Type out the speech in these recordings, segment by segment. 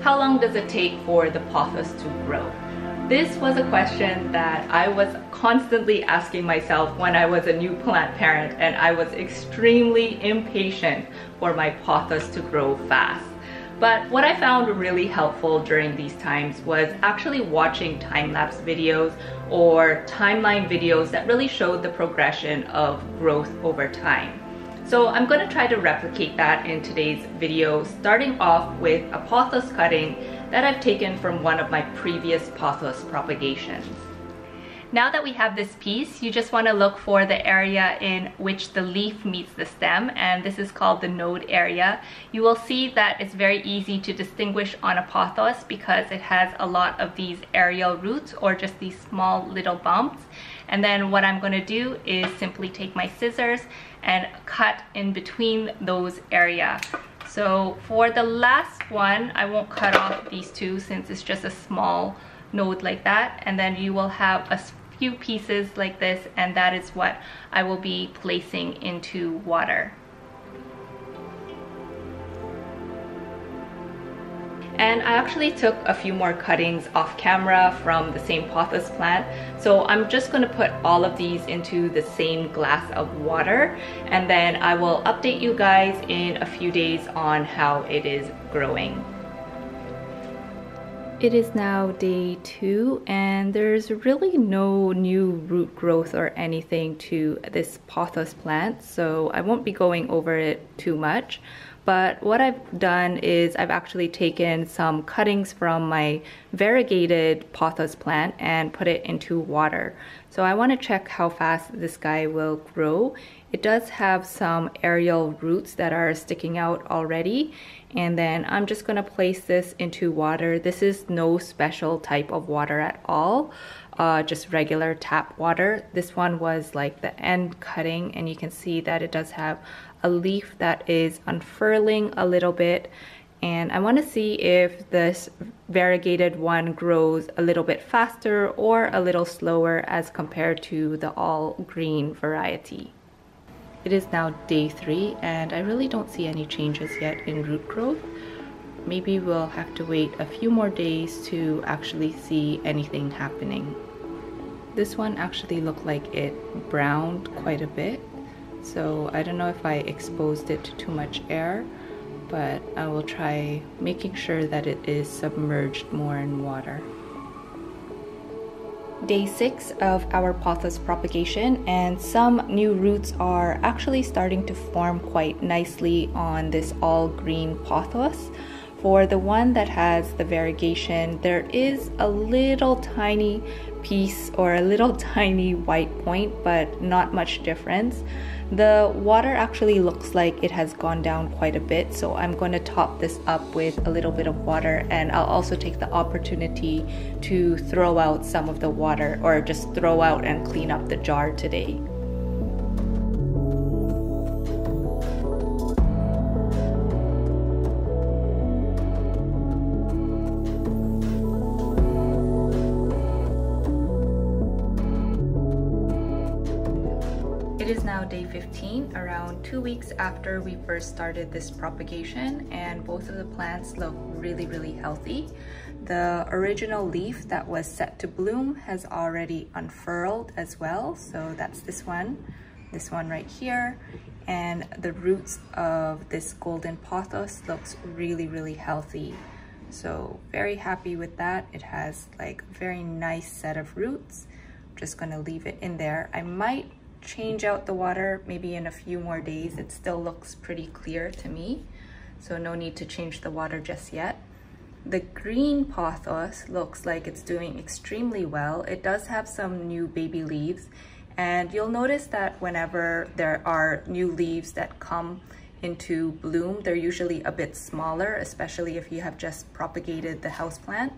How long does it take for the pothos to grow? This was a question that I was constantly asking myself when I was a new plant parent, and I was extremely impatient for my pothos to grow fast. But what I found really helpful during these times was actually watching time-lapse videos or timeline videos that really showed the progression of growth over time. So I'm going to try to replicate that in today's video, starting off with a pothos cutting that I've taken from one of my previous pothos propagations. Now that we have this piece, you just want to look for the area in which the leaf meets the stem, and this is called the node area. You will see that it's very easy to distinguish on a pothos because it has a lot of these aerial roots or just these small little bumps. And then what I'm going to do is simply take my scissors and cut in between those areas. So for the last one, I won't cut off these two since it's just a small node like that, and then you will have a few pieces like this, and that is what I will be placing into water. And I actually took a few more cuttings off camera from the same pothos plant, so I'm just going to put all of these into the same glass of water, and then I will update you guys in a few days on how it is growing. It is now day 2, and there's really no new root growth or anything to this pothos plant, so I won't be going over it too much. But what I've done is I've actually taken some cuttings from my variegated pothos plant and put it into water. So I want to check how fast this guy will grow. It does have some aerial roots that are sticking out already. And then I'm just going to place this into water. This is no special type of water at all, just regular tap water. This one was like the end cutting, and you can see that it does have a leaf that is unfurling a little bit, and I want to see if this variegated one grows a little bit faster or a little slower as compared to the all green variety. It is now day 3, and I really don't see any changes yet in root growth. Maybe we'll have to wait a few more days to actually see anything happening. This one actually looked like it browned quite a bit, so I don't know if I exposed it to too much air, but I will try making sure that it is submerged more in water. Day 6 of our pothos propagation, and some new roots are actually starting to form quite nicely on this all green pothos. For the one that has the variegation, there is a little tiny piece or a little tiny white point, but not much difference. The water actually looks like it has gone down quite a bit, so I'm going to top this up with a little bit of water, and I'll also take the opportunity to throw out some of the water, or just throw out and clean up the jar today. It is now day 15, around 2 weeks after we first started this propagation, and both of the plants look really healthy. The original leaf that was set to bloom has already unfurled as well, so that's this one right here, and the roots of this golden pothos looks really healthy. So very happy with that. It has like a very nice set of roots. I'm just going to leave it in there. I might change out the water maybe in a few more days. It still looks pretty clear to me, so no need to change the water just yet. The green pothos looks like it's doing extremely well. It does have some new baby leaves, and you'll notice that whenever there are new leaves that come into bloom, they're usually a bit smaller, especially if you have just propagated the houseplant.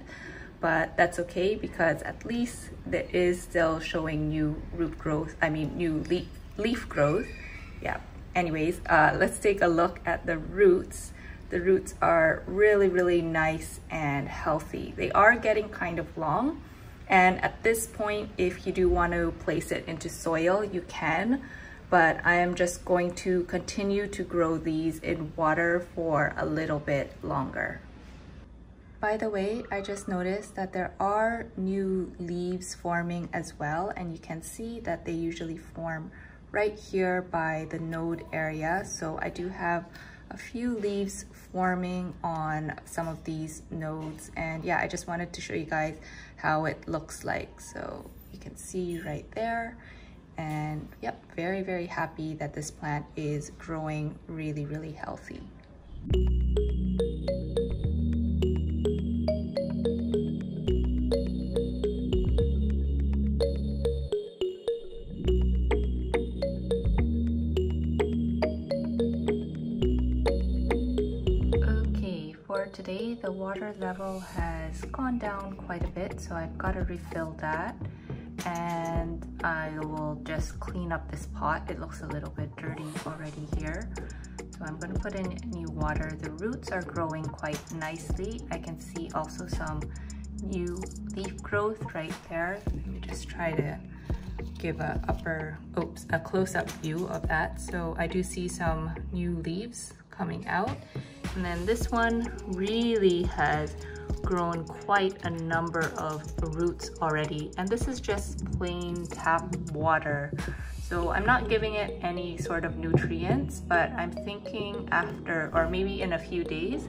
But that's okay, because at least there is still showing new root growth, I mean new leaf growth. Yeah, anyways, let's take a look at the roots. The roots are really nice and healthy. They are getting kind of long, and at this point, if you do want to place it into soil, you can, but I am just going to continue to grow these in water for a little bit longer. By the way, I just noticed that there are new leaves forming as well, and you can see that they usually form right here by the node area. So I do have a few leaves forming on some of these nodes, and yeah, I just wanted to show you guys how it looks like. So you can see right there, and yep, very, very happy that this plant is growing really, really healthy. Today the water level has gone down quite a bit, so I've got to refill that, and I will just clean up this pot. It looks a little bit dirty already here, so I'm going to put in new water. The roots are growing quite nicely. I can see also some new leaf growth right there. Let me just try to give a close-up view of that. So I do see some new leaves coming out. And then this one really has grown quite a number of roots already. And this is just plain tap water. So I'm not giving it any sort of nutrients, but I'm thinking after, or maybe in a few days,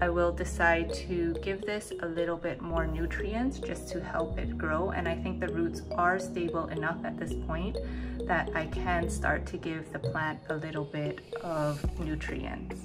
I will decide to give this a little bit more nutrients just to help it grow. And I think the roots are stable enough at this point that I can start to give the plant a little bit of nutrients.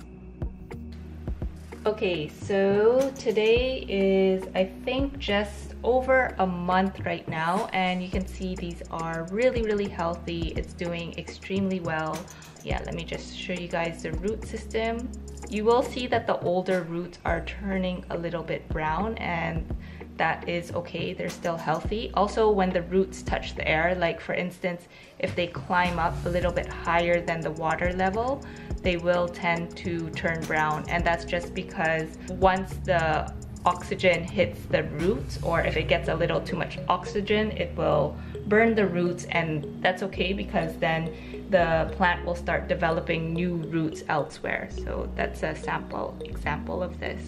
Okay, so today is, I think, just over a month right now, and you can see these are really, really healthy. It's doing extremely well. Yeah, let me just show you guys the root system. You will see that the older roots are turning a little bit brown, and that is okay, they're still healthy. Also, when the roots touch the air, like for instance, if they climb up a little bit higher than the water level, they will tend to turn brown. And that's just because once the oxygen hits the roots, or if it gets a little too much oxygen, it will burn the roots, and that's okay because then the plant will start developing new roots elsewhere. So that's a sample example of this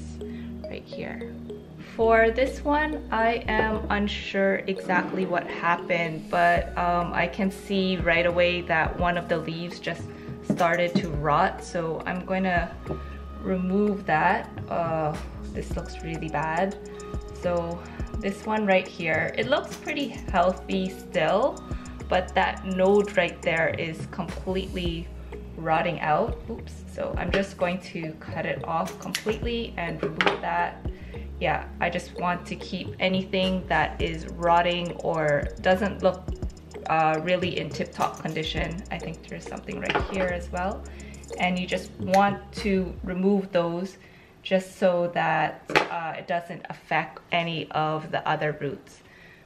right here. For this one, I am unsure exactly what happened, but I can see right away that one of the leaves just started to rot, so I'm going to remove that. This looks really bad. So this one right here, it looks pretty healthy still, but that node right there is completely rotting out. Oops, so I'm just going to cut it off completely and remove that. Yeah, I just want to keep anything that is rotting or doesn't look really in tip-top condition. I think there's something right here as well. And you just want to remove those just so that it doesn't affect any of the other roots.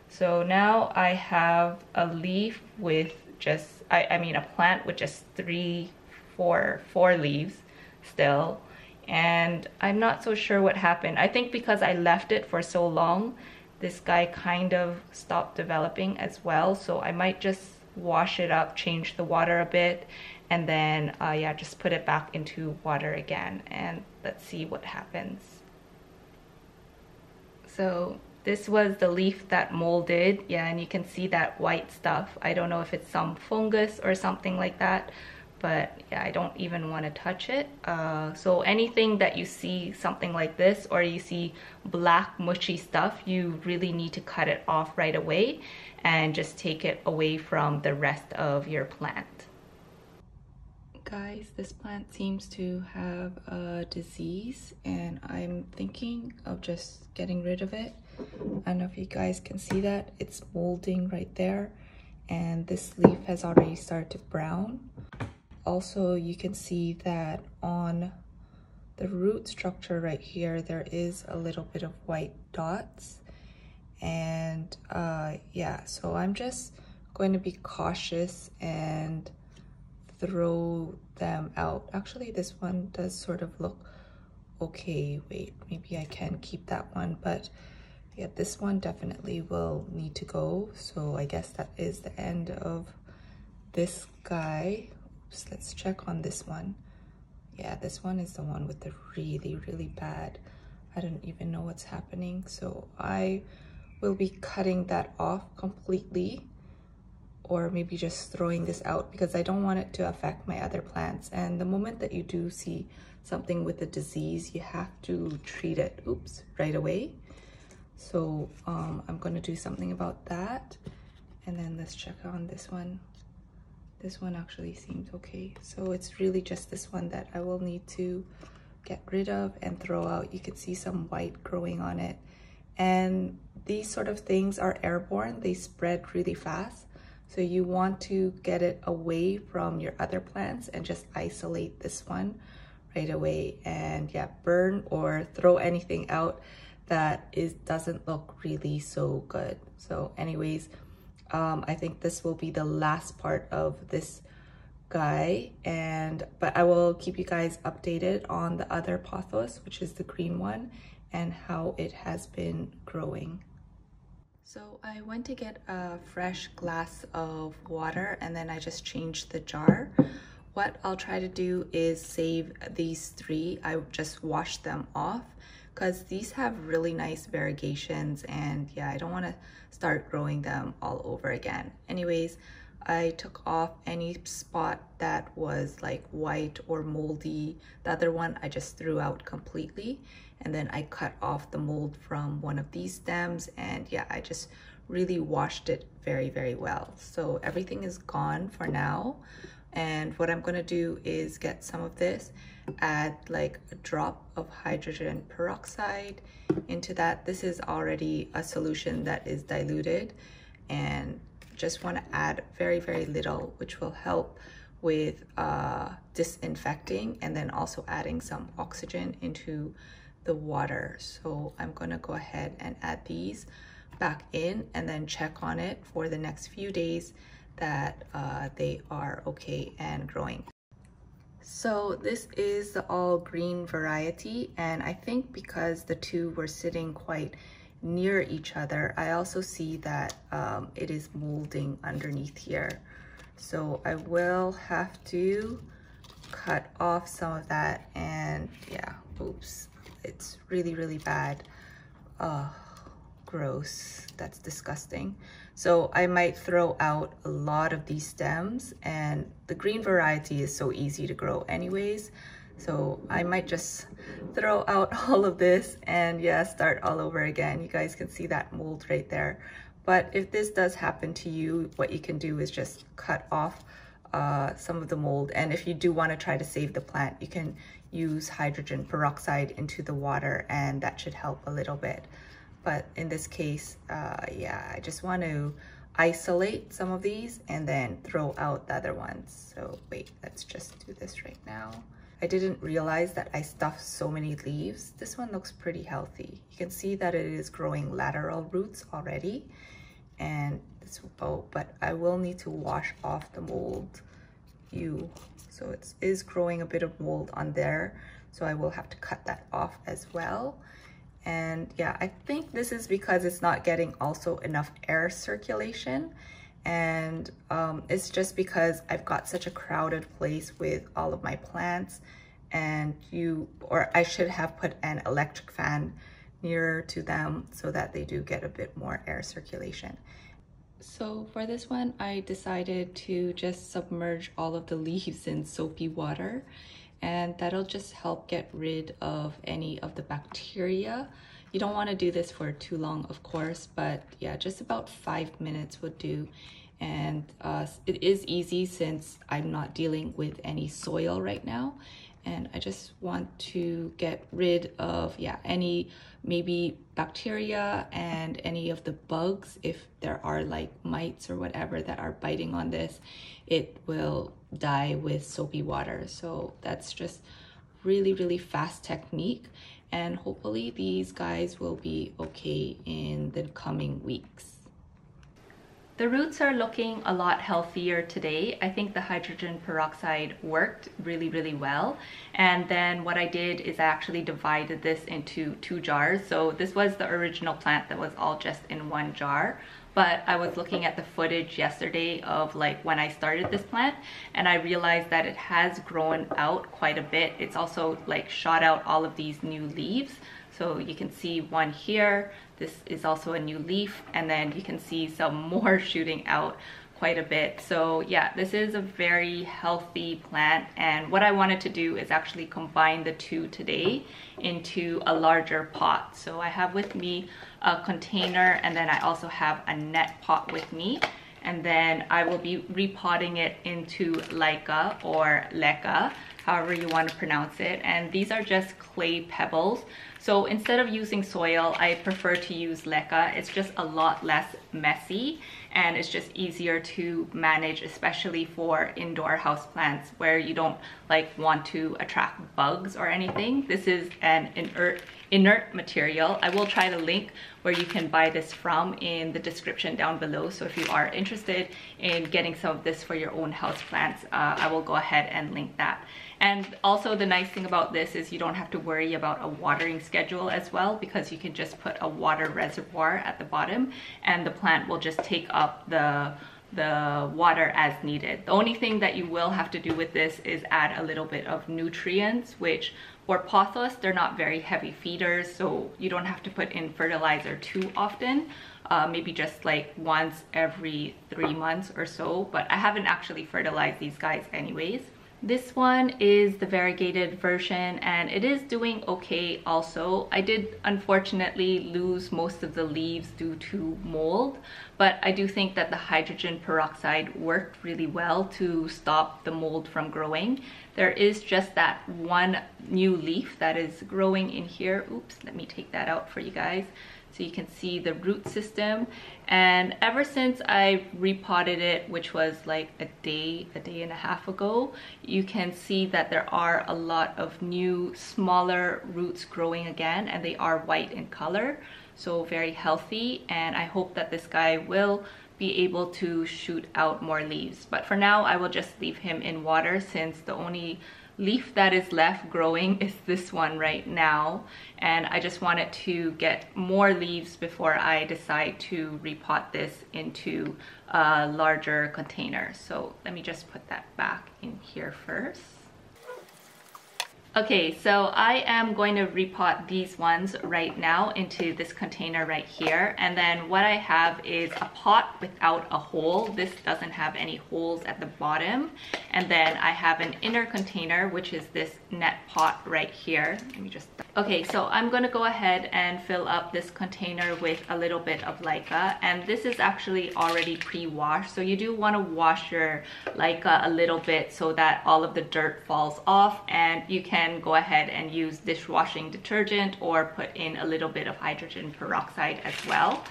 So now I have a leaf with just, I mean a plant with just four leaves still. And I'm not so sure what happened. I think because I left it for so long, this guy kind of stopped developing as well. So I might just wash it up, change the water a bit, and then yeah, just put it back into water again, and let's see what happens. So this was the leaf that molded. Yeah, and you can see that white stuff. I don't know if it's some fungus or something like that, but yeah, I don't even want to touch it. So anything that you see something like this, or you see black mushy stuff, you really need to cut it off right away and just take it away from the rest of your plant. Guys, this plant seems to have a disease, and I'm thinking of just getting rid of it. I don't know if you guys can see that. It's molding right there, and this leaf has already started to brown. Also, you can see that on the root structure right here, there is a little bit of white dots. And yeah, so I'm just going to be cautious and throw them out. Actually, this one does sort of look okay. Wait, maybe I can keep that one, but yeah, this one definitely will need to go. So I guess that is the end of this guy. Let's check on this one. Yeah, this one is the one with the really, really bad I don't even know what's happening. So I will be cutting that off completely, or maybe just throwing this out, because I don't want it to affect my other plants. And the moment that you do see something with a disease, you have to treat it right away. So I'm going to do something about that. And then let's check on this one. This one actually seemed okay. So it's really just this one that I will need to get rid of and throw out. You can see some white growing on it. And these sort of things are airborne. They spread really fast. So you want to get it away from your other plants and just isolate this one right away. And yeah, burn or throw anything out that doesn't look really so good. So anyways, I think this will be the last part of this guy, but I will keep you guys updated on the other pothos, which is the green one, and how it has been growing. So I went to get a fresh glass of water, and then I just changed the jar. What I'll try to do is save these three. I just washed them off because these have really nice variegations, and yeah, I don't want to start growing them all over again. Anyways, I took off any spot that was like white or moldy. The other one I just threw out completely, and then I cut off the mold from one of these stems, and yeah, I just really washed it very, very well. So everything is gone for now. And what I'm gonna do is get some of this, add like a drop of hydrogen peroxide into that. This is already a solution that is diluted, and just want to add very, very little, which will help with disinfecting, and then also adding some oxygen into the water. So I'm gonna go ahead and add these back in, and then check on it for the next few days that they are okay and growing. So this is the all green variety, and I think because the two were sitting quite near each other, I also see that it is molding underneath here. So I will have to cut off some of that, and yeah, oops, it's really, really bad. Gross, that's disgusting. So I might throw out a lot of these stems, and the green variety is so easy to grow anyways. So I might just throw out all of this and yeah, start all over again. You guys can see that mold right there. But if this does happen to you, what you can do is just cut off some of the mold. And if you do want to try to save the plant, you can use hydrogen peroxide into the water, and that should help a little bit. But in this case, yeah, I just want to isolate some of these and then throw out the other ones. So wait, let's just do this right now. I didn't realize that I stuffed so many leaves. This one looks pretty healthy. You can see that it is growing lateral roots already. And it's, oh, but I will need to wash off the mold. Ew. So it is growing a bit of mold on there. So I will have to cut that off as well. And yeah, I think this is because it's not getting also enough air circulation, and it's just because I've got such a crowded place with all of my plants, and I should have put an electric fan nearer to them so that they do get a bit more air circulation. So for this one, I decided to just submerge all of the leaves in soapy water, and that'll just help get rid of any of the bacteria. You don't want to do this for too long, of course, but yeah, just about 5 minutes would do. And it is easy since I'm not dealing with any soil right now. And I just want to get rid of, yeah, any maybe bacteria and any of the bugs. If there are like mites or whatever that are biting on this, it will die with soapy water. So that's just really, really fast technique. And hopefully these guys will be okay in the coming weeks. The roots are looking a lot healthier today. I think the hydrogen peroxide worked really, really well. And then what I did is I actually divided this into 2 jars. So this was the original plant that was all just in 1 jar. But I was looking at the footage yesterday of like when I started this plant, and I realized that it has grown out quite a bit. It's also like shot out all of these new leaves. So you can see one here. This is also a new leaf, and then you can see some more shooting out quite a bit. So yeah, this is a very healthy plant, and what I wanted to do is actually combine the two today into a larger pot. So I have with me a container, and then I also have a net pot with me, and then I will be repotting it into LECA or LECA, however you want to pronounce it. And these are just clay pebbles. So instead of using soil, I prefer to use LECA. It's just a lot less messy, and it's just easier to manage, especially for indoor houseplants where you don't want to attract bugs or anything. This is an inert material. I will try to link where you can buy this from in the description down below. So if you are interested in getting some of this for your own houseplants, I will go ahead and link that. And also the nice thing about this is you don't have to worry about a watering schedule as well, because you can just put a water reservoir at the bottom and the plant will just take up the water as needed. The only thing that you will have to do with this is add a little bit of nutrients, which for pothos, they're not very heavy feeders, so you don't have to put in fertilizer too often. Maybe just once every 3 months or so, but I haven't actually fertilized these guys anyways. This one is the variegated version, and it is doing okay also. I did unfortunately lose most of the leaves due to mold, but I do think that the hydrogen peroxide worked really well to stop the mold from growing. There is just that one new leaf that is growing in here. Oops, let me take that out for you guys. So you can see the root system, and ever since I repotted it, which was a day and a half ago, you can see that there are a lot of new smaller roots growing again, and they are white in color, so very healthy. And I hope that this guy will be able to shoot out more leaves, but for now I will just leave him in water since the only leaf that is left growing is this one right now, and I just wanted to get more leaves before I decide to repot this into a larger container. So let me just put that back in here first. Okay, so I am going to repot these ones right now into this container right here. And then what I have is a pot without a hole. This doesn't have any holes at the bottom. And then I have an inner container, which is this net pot right here. Let me just... Okay, so I'm going to go ahead and fill up this container with a little bit of LECA. And this is actually already pre-washed. So you do want to wash your LECA a little bit so that all of the dirt falls off, and you can go ahead and use dishwashing detergent or put in a little bit of hydrogen peroxide as well.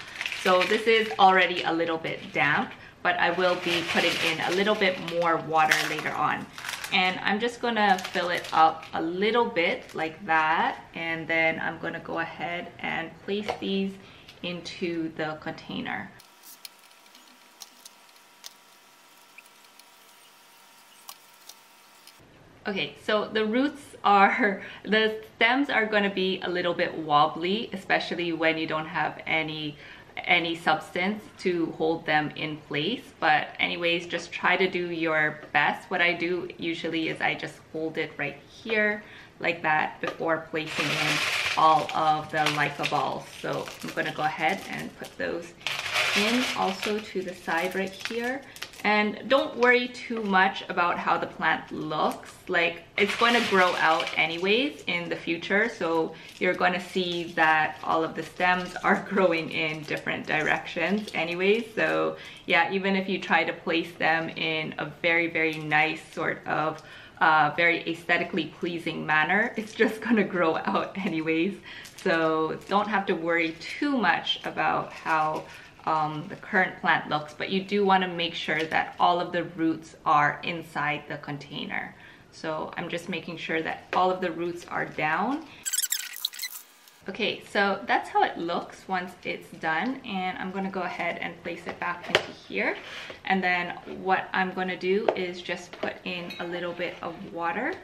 So this is already a little bit damp, but I will be putting in a little bit more water later on. And I'm just gonna fill it up a little bit like that, and then I'm gonna go ahead and place these into the container. Okay, so the roots are, the stems are going to be a little bit wobbly, especially when you don't have any substance to hold them in place. But anyways, just try to do your best. What I do usually is I just hold it right here like that before placing in all of the LECA balls. So I'm going to go ahead and put those in also to the side right here. And don't worry too much about how the plant looks. It's going to grow out anyways in the future, so you're going to see that all of the stems are growing in different directions anyways. So yeah, even if you try to place them in a very, very nice sort of very aesthetically pleasing manner, it's just going to grow out anyways. So don't have to worry too much about how the current plant looks, but you do want to make sure that all of the roots are inside the container. So I'm just making sure that all of the roots are down. Okay, so that's how it looks once it's done, and I'm going to go ahead and place it back into here. And then what I'm going to do is just put in a little bit of water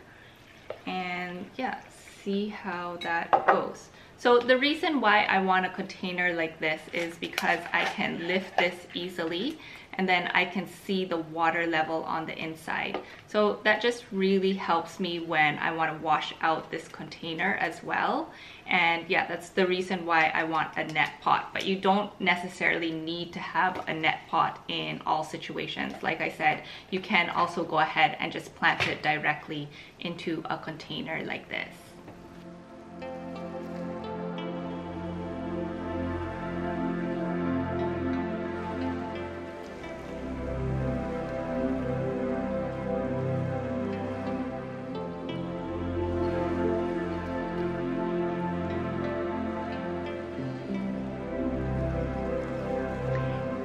and yeah, see how that goes. So the reason why I want a container like this is because I can lift this easily, and then I can see the water level on the inside. So that just really helps me when I want to wash out this container as well. And yeah, that's the reason why I want a net pot, but you don't necessarily need to have a net pot in all situations. Like I said, you can also go ahead and just plant it directly into a container like this.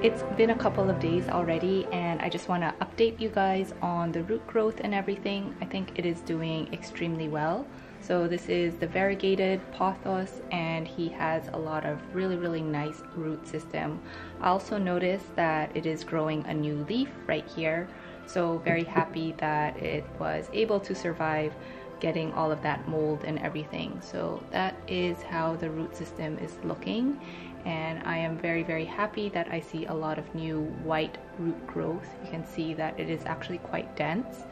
It's been a couple of days already, and I just want to update you guys on the root growth and everything. I think it is doing extremely well. So this is the variegated pothos, and he has a lot of really nice root system. I also noticed that it is growing a new leaf right here, so very happy that it was able to survive getting all of that mold and everything. So that is how the root system is looking, and I am very happy that I see a lot of new white root growth. You can see that it is actually quite dense,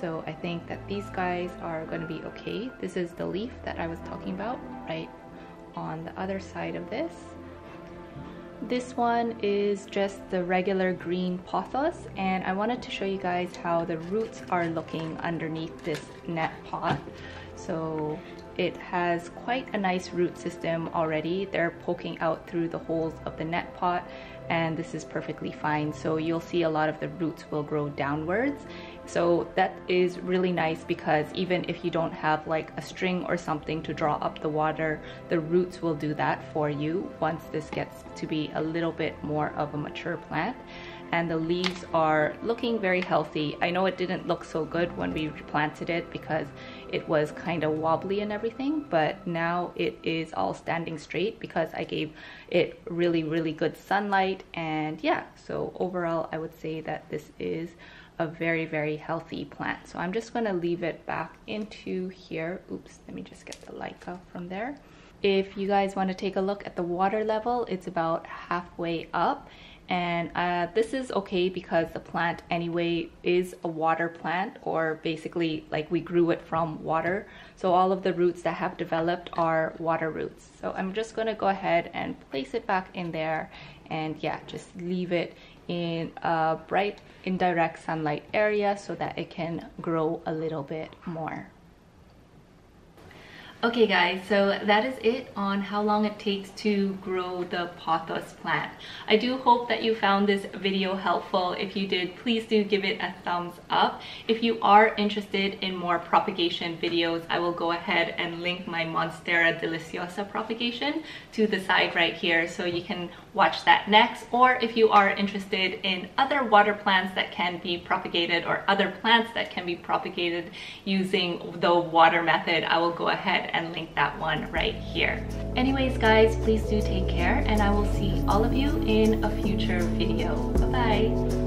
so I think that these guys are going to be okay. This is the leaf that I was talking about right on the other side of this. This one is just the regular green pothos, and I wanted to show you guys how the roots are looking underneath this net pot. So it has quite a nice root system already. They're poking out through the holes of the net pot, and this is perfectly fine. So you'll see a lot of the roots will grow downwards. So that is really nice, because even if you don't have like a string or something to draw up the water, the roots will do that for you once this gets to be a little bit more of a mature plant. And the leaves are looking very healthy. I know it didn't look so good when we replanted it because it was kind of wobbly and everything, but now it is all standing straight because I gave it really good sunlight. And yeah, so overall I would say that this is a very healthy plant. So I'm just going to leave it back into here. Oops, let me just get the LECA from there. If you guys want to take a look at the water level, it's about halfway up. And this is okay because the plant anyway is a water plant, or basically like we grew it from water. So all of the roots that have developed are water roots. So I'm just going to go ahead and place it back in there, and yeah, just leave it in a bright indirect sunlight area so that it can grow a little bit more. Okay guys, so that is it on how long it takes to grow the pothos plant. I do hope that you found this video helpful. If you did, please do give it a thumbs up. If you are interested in more propagation videos, I will go ahead and link my Monstera Deliciosa propagation to the side right here, so you can watch that next. Or if you are interested in other water plants that can be propagated, or other plants that can be propagated using the water method, I will go ahead and link that one right here. Anyways guys, please do take care, and I will see all of you in a future video. Bye bye.